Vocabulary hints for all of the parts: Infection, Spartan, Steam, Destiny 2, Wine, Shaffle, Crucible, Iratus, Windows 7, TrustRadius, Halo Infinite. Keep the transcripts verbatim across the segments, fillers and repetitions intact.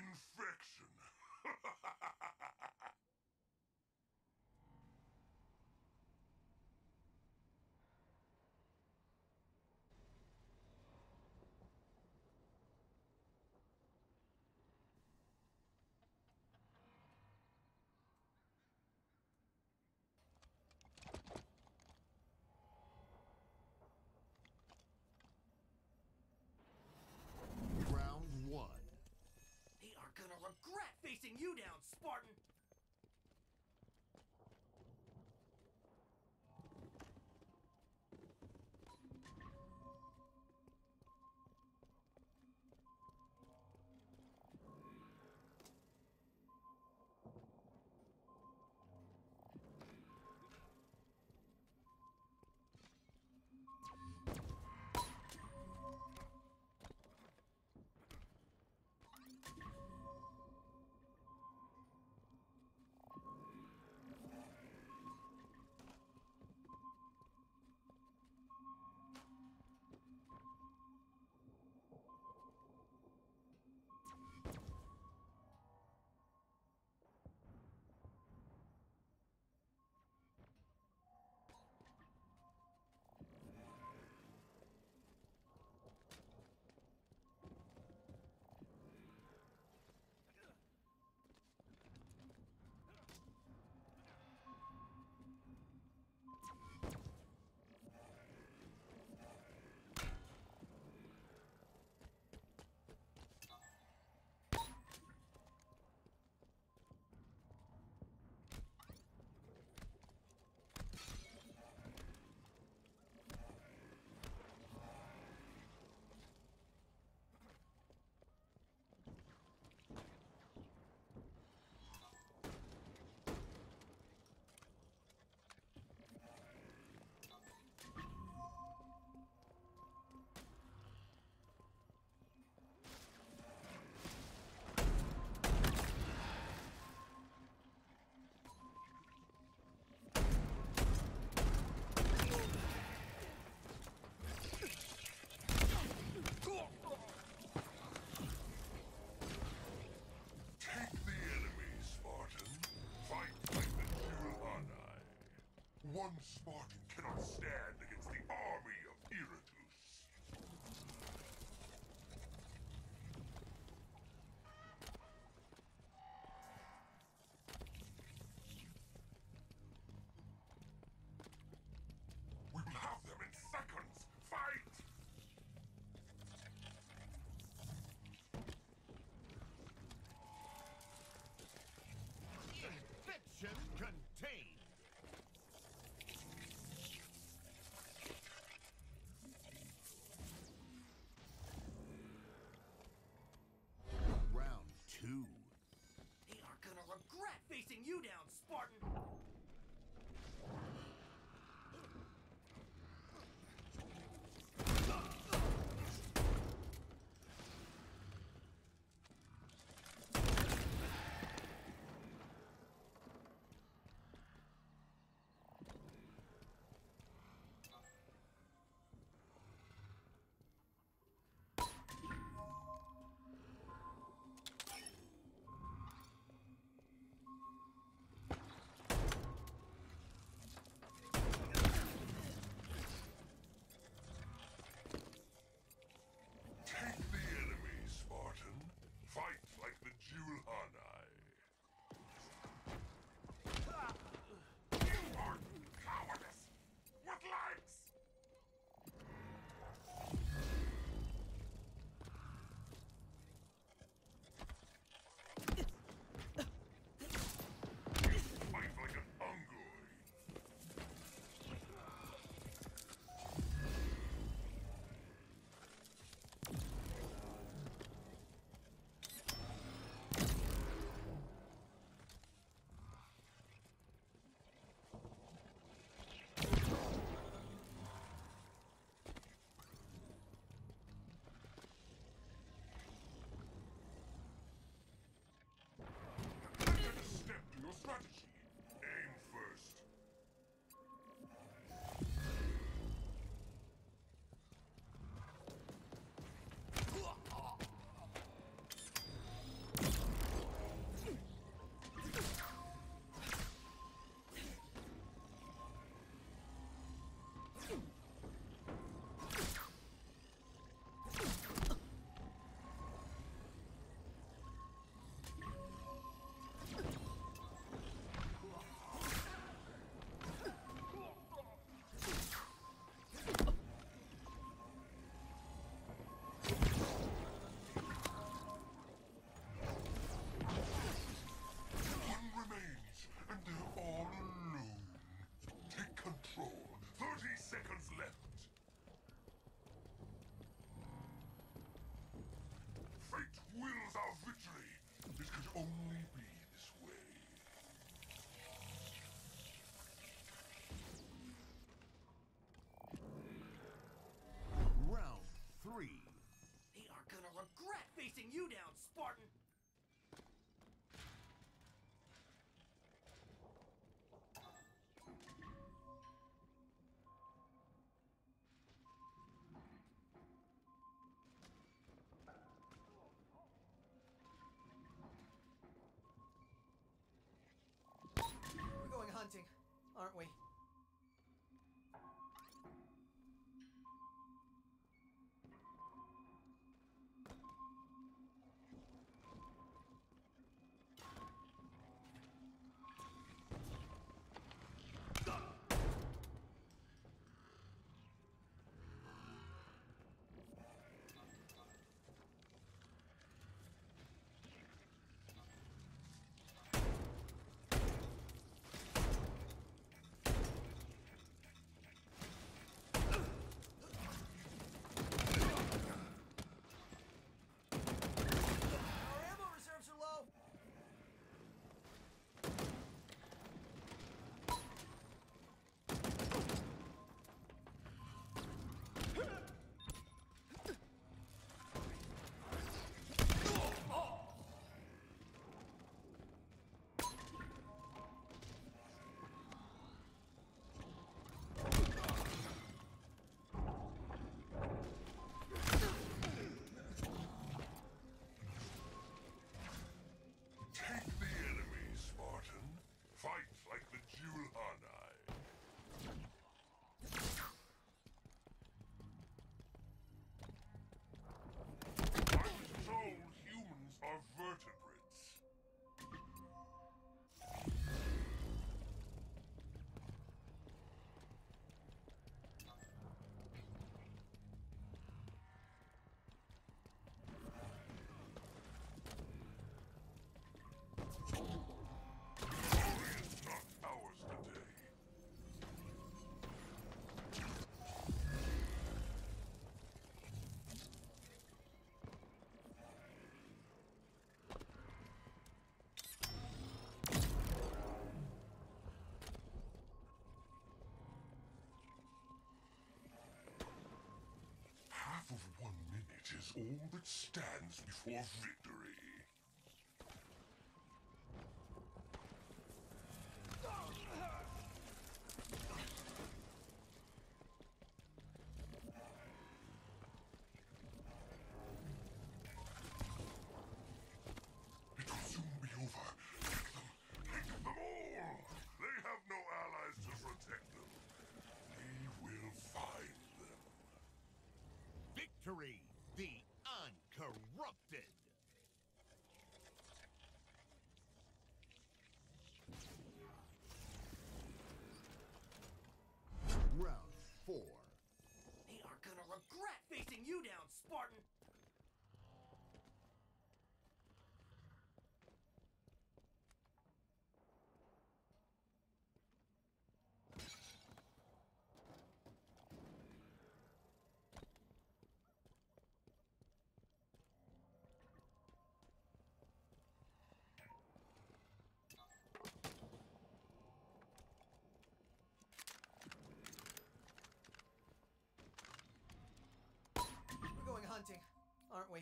Infection. Gonna regret facing you down, Spartan! One Spartan cannot stand against the army of Iratus. We will have them in seconds. Fight! Yeah. putting you down, Spartan! They are gonna regret facing you down, Spartan! We're going hunting, aren't we? all that stands before victory. It will soon be over. Take them! Take them all! They have no allies to protect them. We will find them. Victory! The uncorrupted! Round four. They are gonna regret facing you down, Spartan! Hunting, aren't we?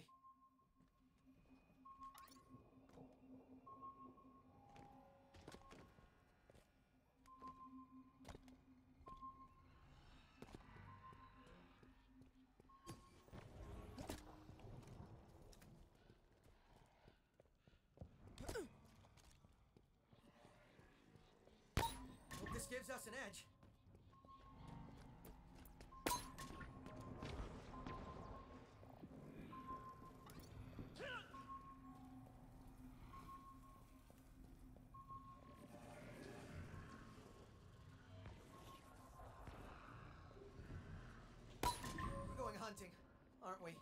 Well, this gives us an edge. Hunting, aren't we?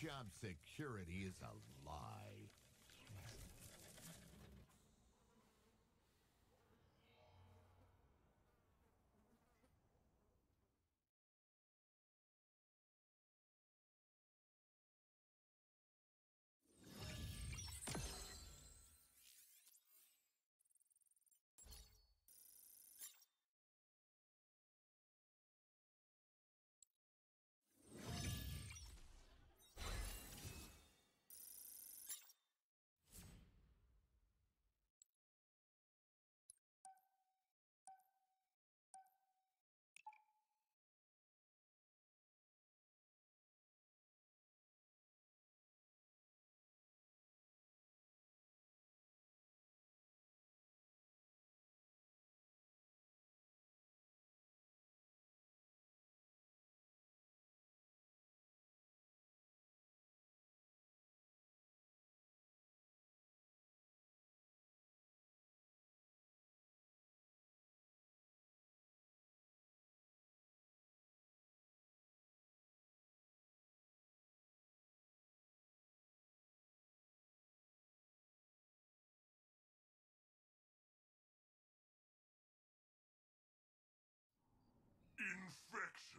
Job security is a lie. Infection.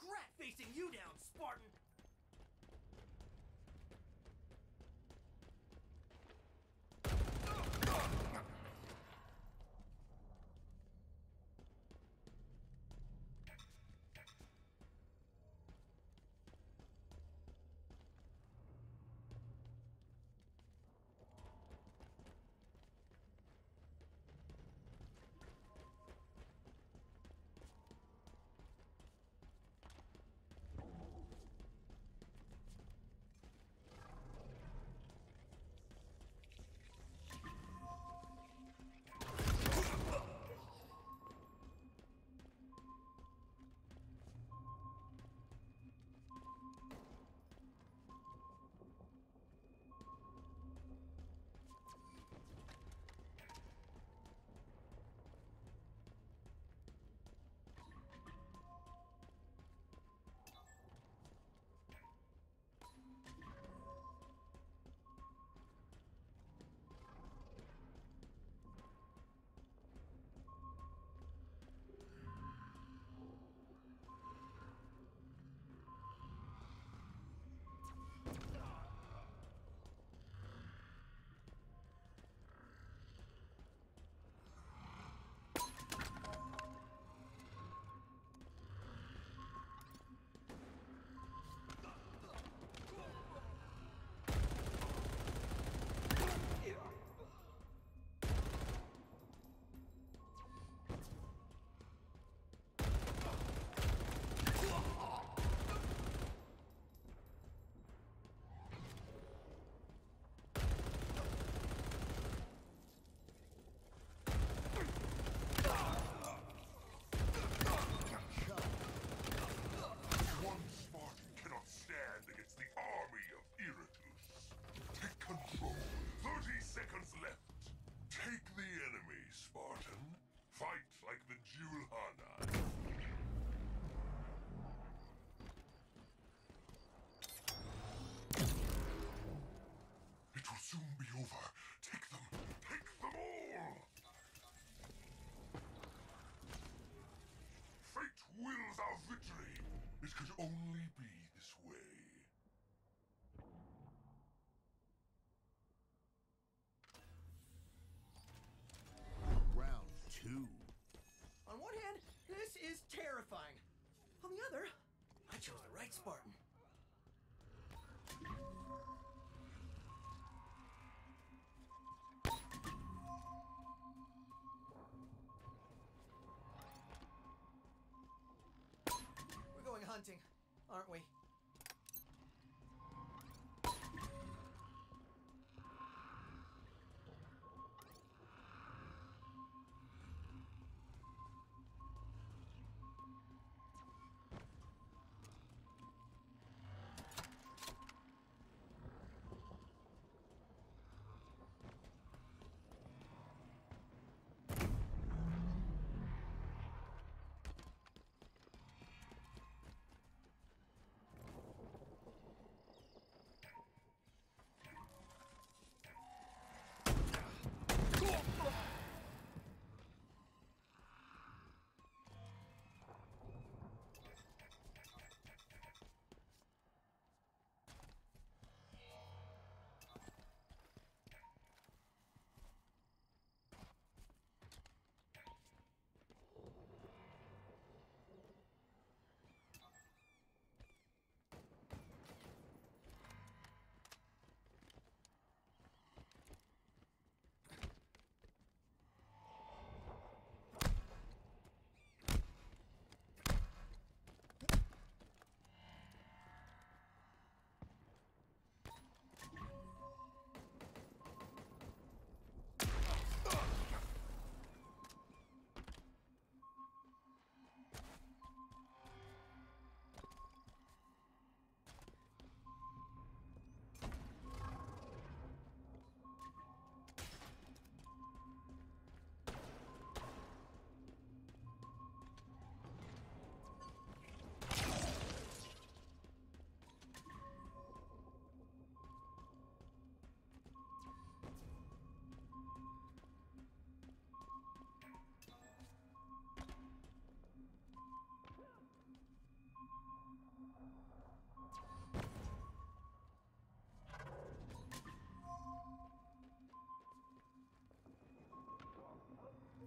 Regret facing you down, Spartan! On one hand, this is terrifying. On the other, I chose the right Spartan. We're going hunting, aren't we?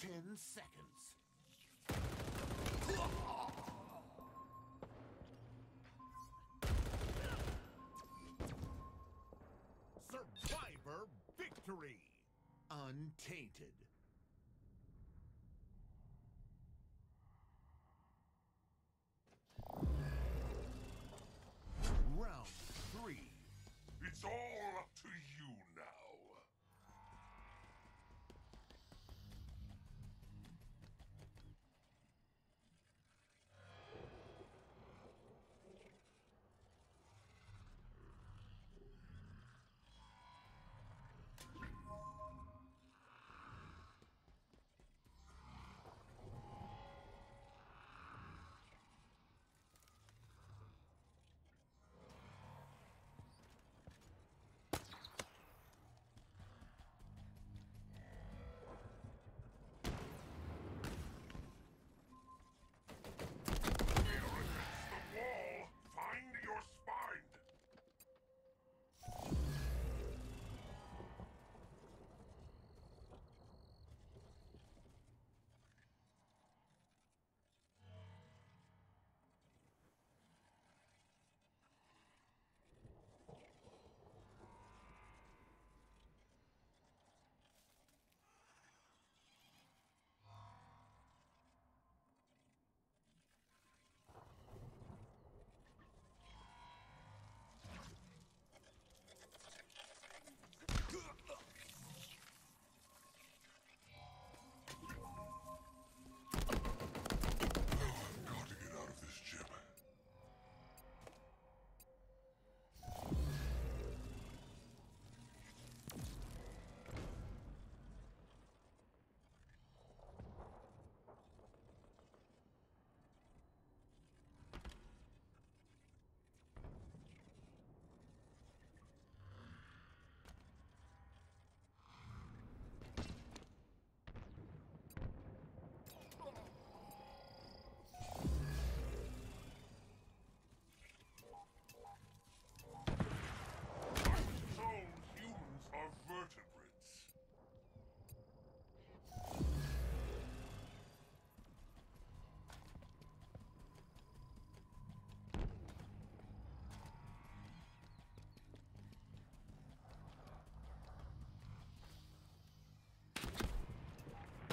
Ten seconds. Survivor victory! Untainted. Round three. It's all up to you now.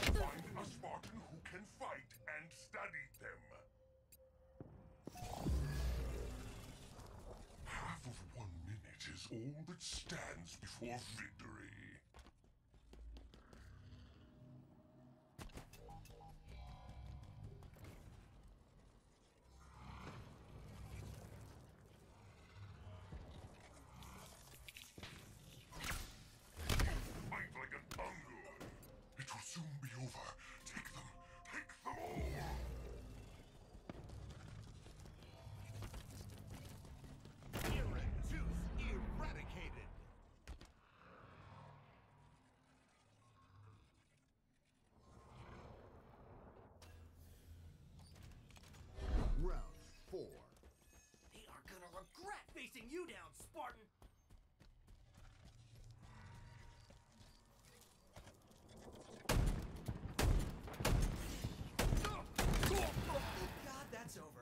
Find a Spartan who can fight and study them. Half of one minute is all that stands before victory. Round four. They are gonna regret facing you down, Spartan! Oh God, that's over.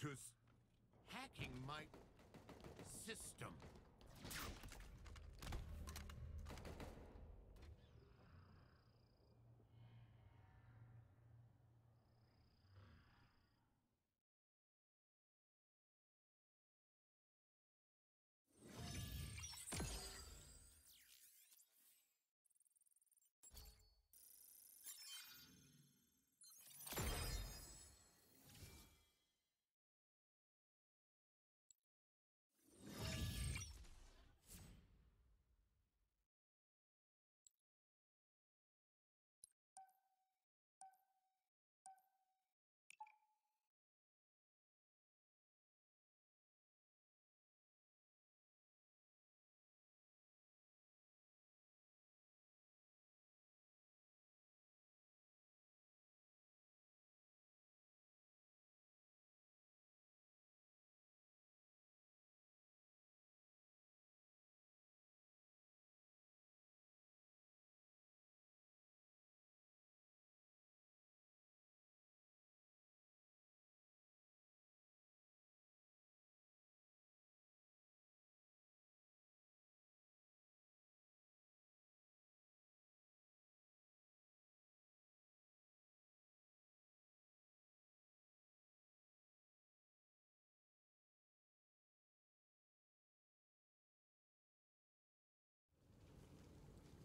Just hacking my system.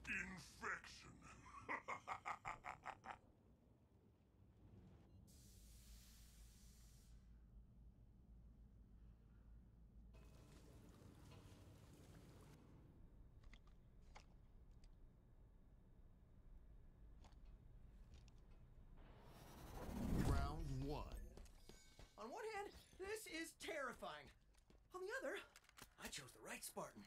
Infection. Round one. On one hand, this is terrifying. On the other, I chose the right Spartan.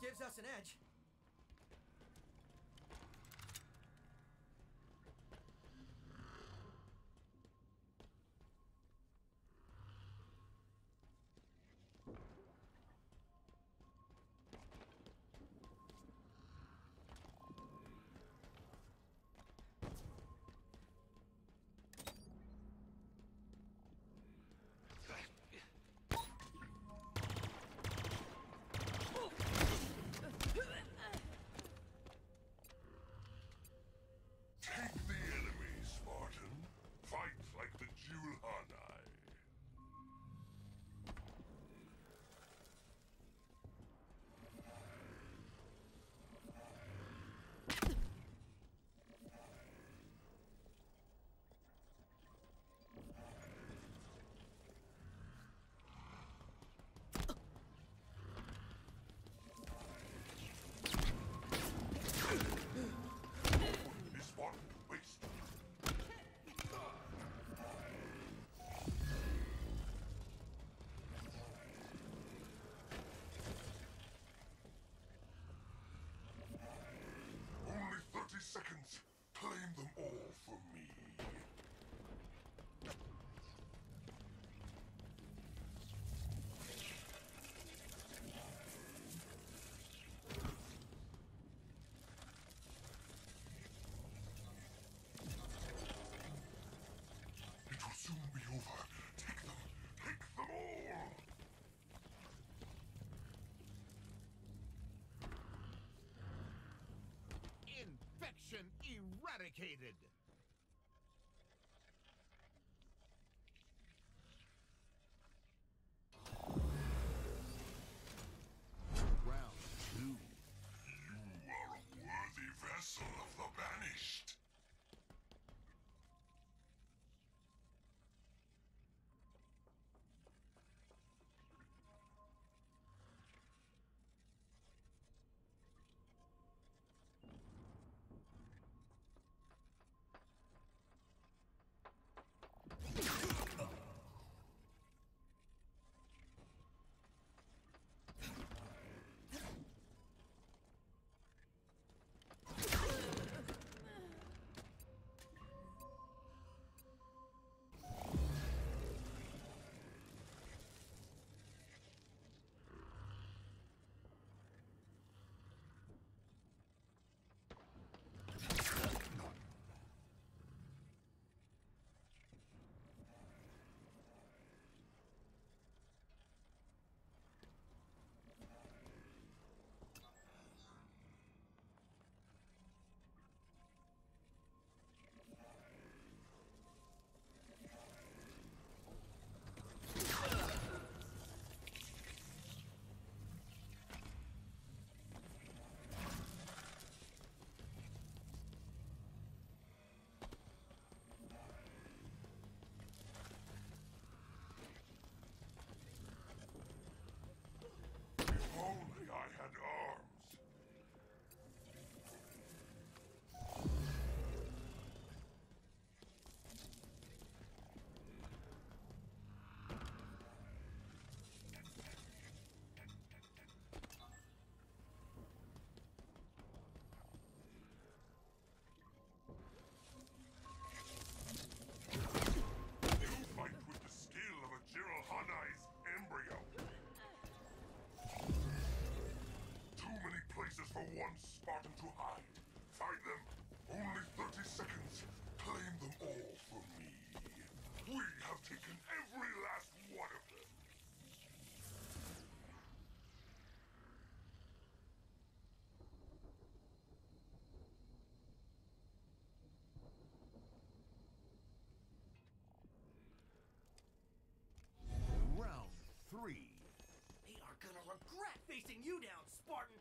Gives us an edge. Good. eradicated. Round two. You are a worthy vessel of the banished. I had arms. You fight with the skill of a Jirahana's embryo. Places for one Spartan to hide. Find them. Only thirty seconds. Claim them all for me. We have taken every last one of them. Round three. They are gonna regret facing you down, Spartan.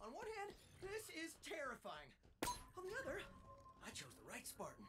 On one hand, this is terrifying. On the other, I chose the right Spartan.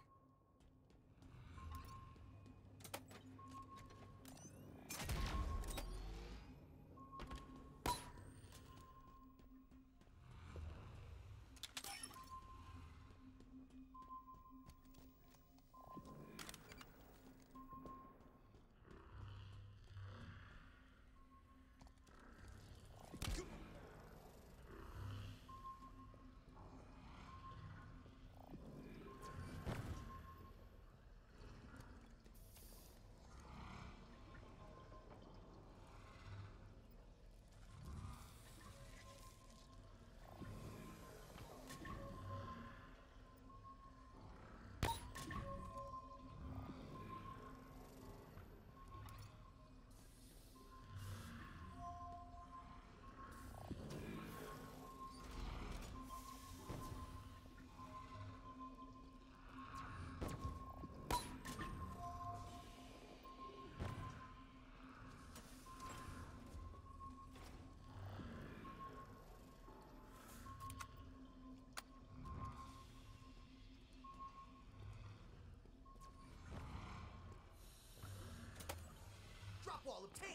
Stop while obtained.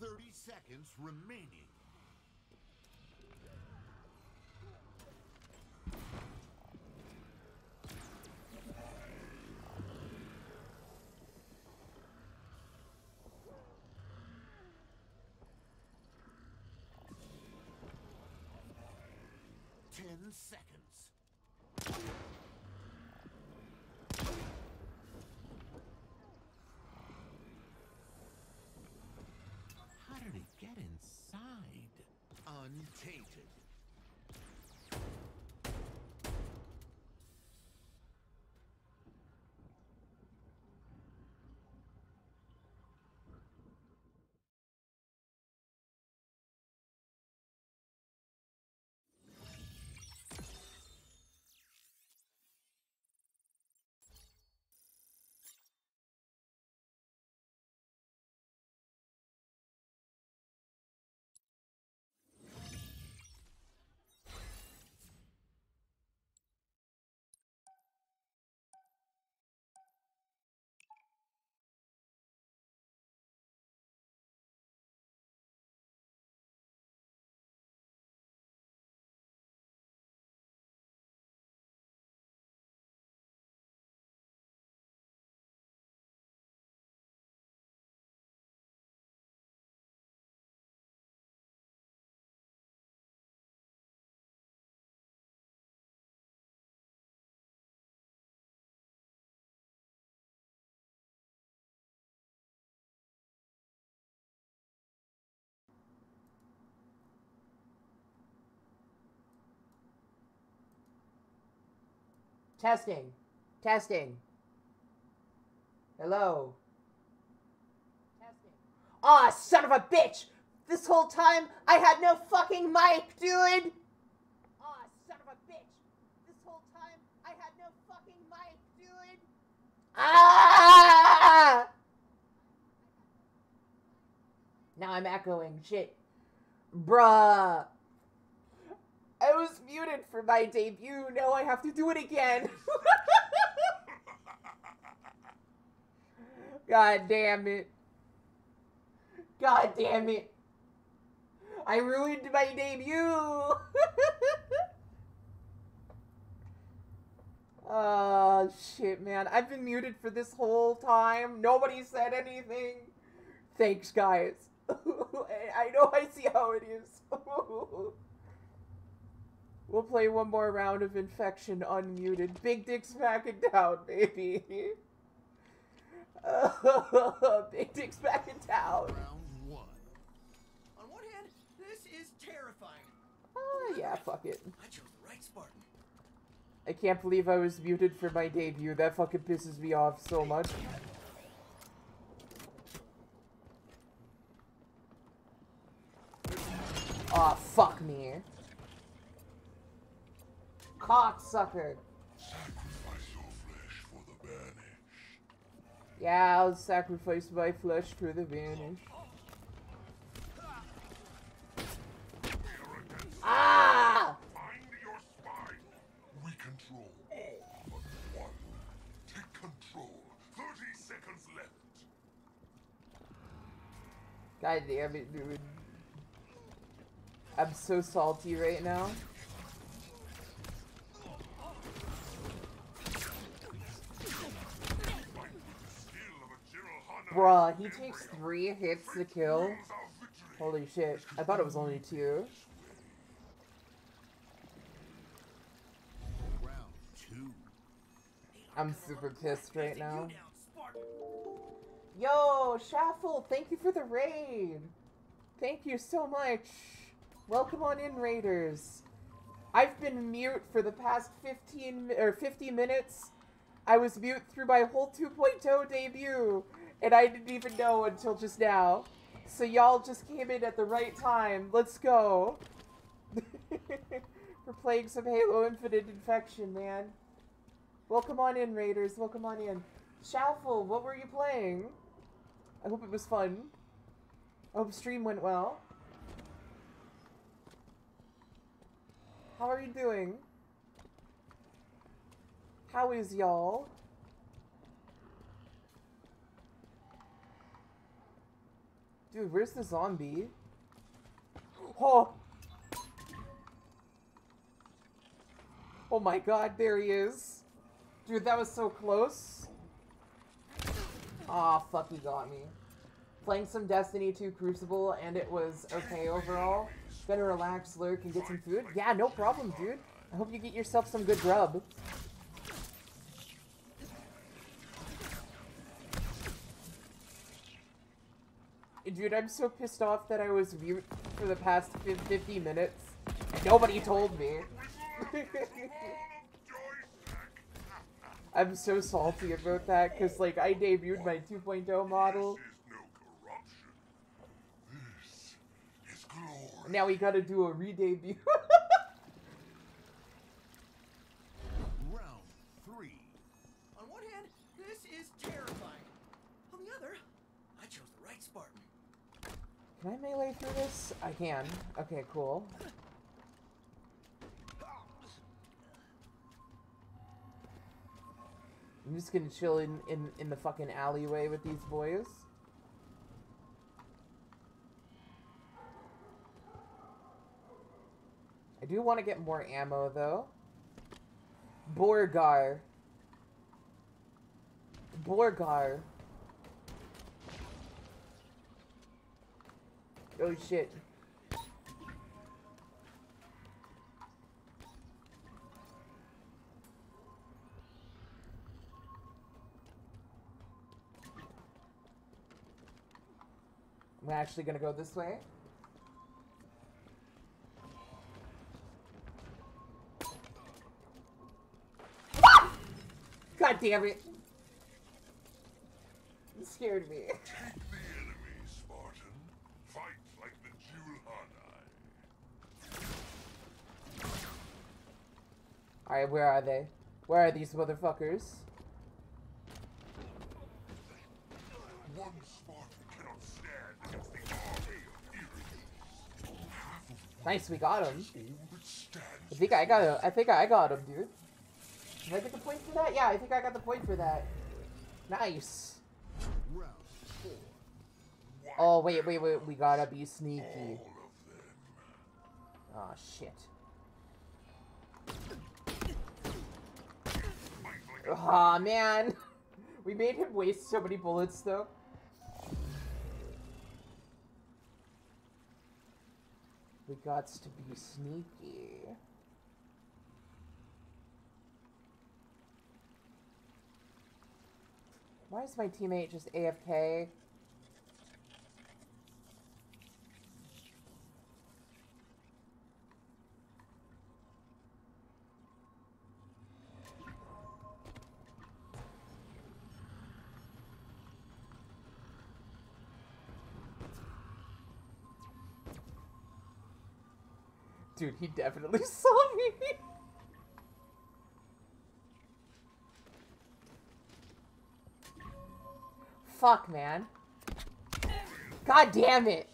Thirty seconds remaining. Ten seconds. Get inside. Untainted. Testing. Testing. Hello. Testing. Aw, oh, son of a bitch! This whole time, I had no fucking mic, dude! Aw, oh, son of a bitch! This whole time, I had no fucking mic, dude! Ah! Now I'm echoing shit. Bruh. I was muted for my debut, now I have to do it again. God damn it. God damn it. I ruined my debut. Oh, shit, man. I've been muted for this whole time. Nobody said anything. Thanks, guys. I know I see how it is. We'll play one more round of Infection unmuted. Big dick smack it down, baby. Big dick smack it down. Round one. On one hand, this is terrifying. Oh, yeah, fuck it. I chose the right Spartan. I can't believe I was muted for my debut. That fucking pisses me off so much. Aw, oh, fuck me. Cocksucker. Sacrifice your flesh for the banished. Yeah, I'll sacrifice my flesh for the banished. Ah! Find your spine. We control. But one. Take control. Thirty seconds left. God damn it, dude. I'm so salty right now. Bruh, he takes three hits to kill. Holy shit. I thought it was only two. I'm super pissed right now. Yo, Shaffle, thank you for the raid. Thank you so much. Welcome on in, raiders. I've been mute for the past fifteen or fifty minutes. I was mute through my whole two point oh debut, and I didn't even know until just now. So y'all just came in at the right time. Let's go. We're playing some Halo Infinite Infection, man. Welcome on in, raiders. Welcome on in. Shaffle, what were you playing? I hope it was fun. I hope stream went well. How are you doing? How is y'all? Dude, where's the zombie? Oh! Oh my god, there he is. Dude, that was so close. Aw, fuck, he got me. Playing some Destiny two Crucible, and it was okay overall. Better relax, lurk, and get some food. Yeah, no problem, dude. I hope you get yourself some good grub. Dude, I'm so pissed off that I was mute for the past fifty minutes. Nobody told me. I'm so salty about that, because, like, I debuted my two point oh model. This is no corruption. This is glory. Now we gotta do a re-debut. Round three. On one hand, this is terrifying. On the other, I chose the right Spartan. Can I melee through this? I can. Okay, cool. I'm just gonna chill in, in, in the fucking alleyway with these boys. I do want to get more ammo, though. Borgar. Borgar. Oh, shit. I'm actually gonna go this way. Ah! God damn it! You scared me. Take the enemy, Spartan. Fight like the Jewel Hadi. Alright, where are they? Where are these motherfuckers? One Spartan. Nice, we got him. I think I got him. I think I got him, dude. Did I get the point for that? Yeah, I think I got the point for that. Nice. Oh, wait, wait, wait. We gotta be sneaky. Oh, shit. Aw, oh, man. We made him waste so many bullets, though. We gots to be sneaky. Why is my teammate just A F K? Dude, he definitely saw me. Fuck, man. God damn it.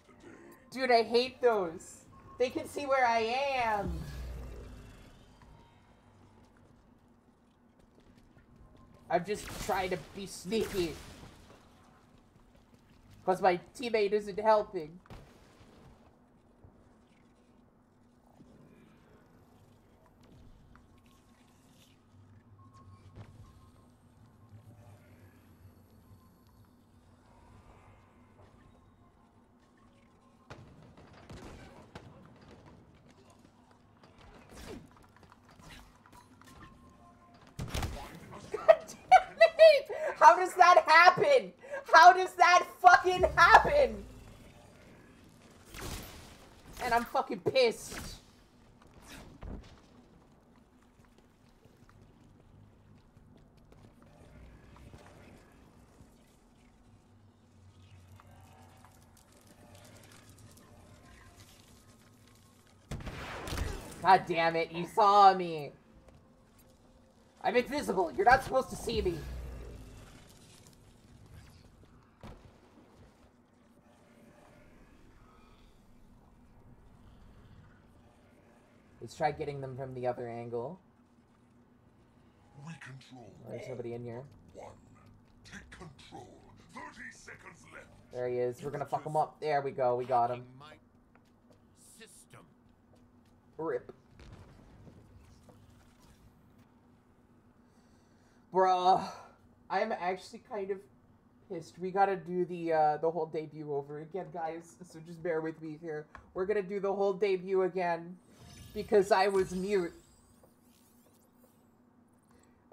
Dude, I hate those. They can see where I am. I'm just trying to be sneaky. Because my teammate isn't helping. How does that happen? How does that fucking happen? And I'm fucking pissed. God damn it, you saw me. I'm invisible. You're not supposed to see me. Let's try getting them from the other angle. We control. There's somebody in here. One. Take control. thirty seconds left. There he is. We're gonna fuck him up. There we go. We got him. System. Rip. Bruh, I'm actually kind of pissed. We gotta do the uh, the whole debut over again, guys. So just bear with me here. We're gonna do the whole debut again because I was mute.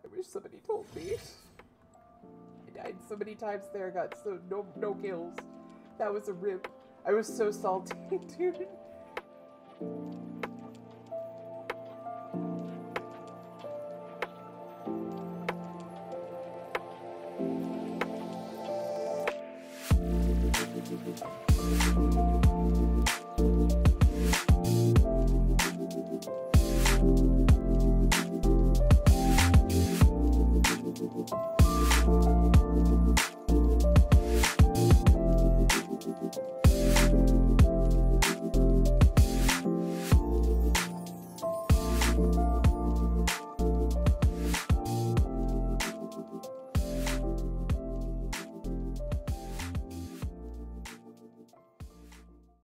I wish somebody told me. I died so many times there. I got so no no kills. That was a rip. I was so salty, dude. Thank you.